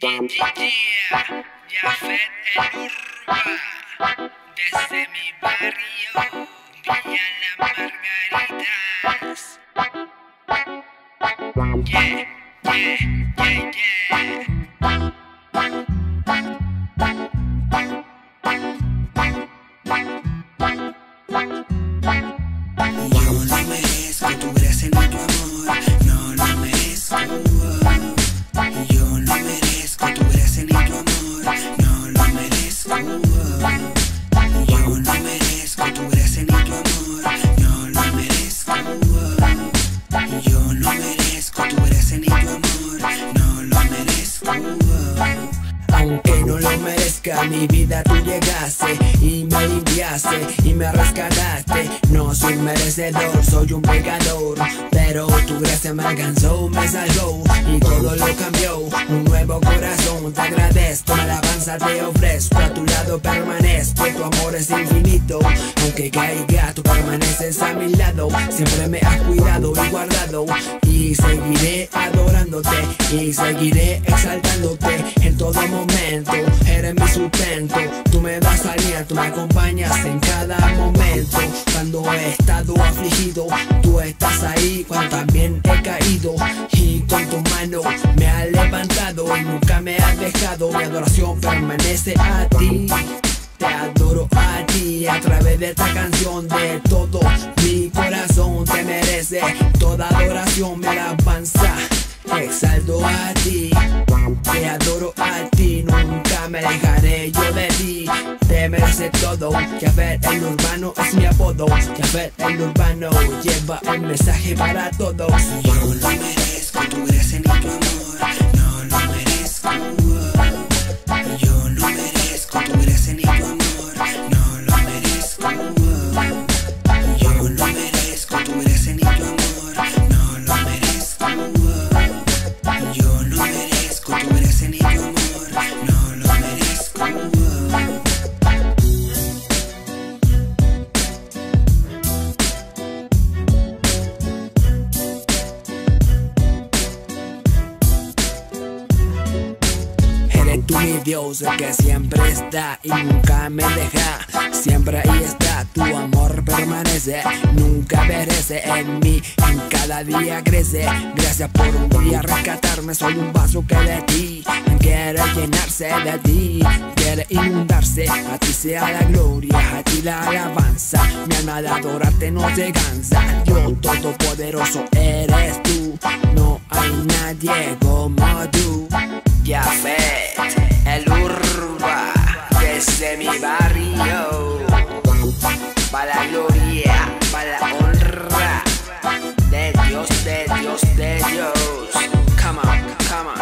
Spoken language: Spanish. Yeah, Jafet El Urbano, desde mi barrio, Villa Las Margaritas. No lo merezco, tu gracia ni tu amor, no lo merezco. Yo no merezco tu gracia ni tu amor, no lo merezco. Yo no merezco tu gracia ni tu amor, no lo merezco. Yo no merezco tu gracia ni tu amor, no lo merezco. Aunque no lo merezca, mi vida tú llegaste y me limpiaste y me rescataste. No soy merecedor, soy un pecador, pero tu gracia me alcanzó, me salvó y todo lo cambió. Un nuevo corazón te agradezco, alabanza te ofrezco, a tu lado permanezco. Tu amor es infinito, aunque caiga tú permaneces a mi lado. Siempre me has cuidado y guardado, y seguiré adorándote y seguiré exaltándote en todo momento. Eres mi sustento, tú me das aliento, me acompañas en cada momento. Cuando he estado afligido, tú estás ahí. Cuando también he caído, y con tu mano me has levantado y nunca me has dejado. Mi adoración permanece a ti, te adoro a ti. A través de esta canción, de todo mi corazón, te merece toda adoración, mi alabanza. Exalto a ti, te adoro a ti, nunca me alejaré yo de ti. Te merece todo, Jafet El Urbano es mi apodo. Jafet El Urbano lleva el mensaje para todos. Yo no lo merezco, tu gracia ni tu amor, no lo merezco. Yo no merezco, tu gracia ni tu amor, no lo merezco. Yo no merezco, tu gracia ni tu amor, no lo merezco. Yo no merezco tu gracia ni tu amor, no lo merezco. Tú mi Dios que siempre está y nunca me deja, siempre ahí está, tu amor permanece, nunca perece en mí, en cada día crece. Gracias por un día rescatarme, soy un vaso que de ti quiere llenarse, de ti quiere inundarse. A ti sea la gloria, a ti la alabanza, mi alma de adorarte no se cansa. Yo todopoderoso eres tú, no hay nadie como tú. Jafet El Urba, desde mi barrio, para la gloria, para la honra de Dios, de Dios, de Dios. Come on, come on.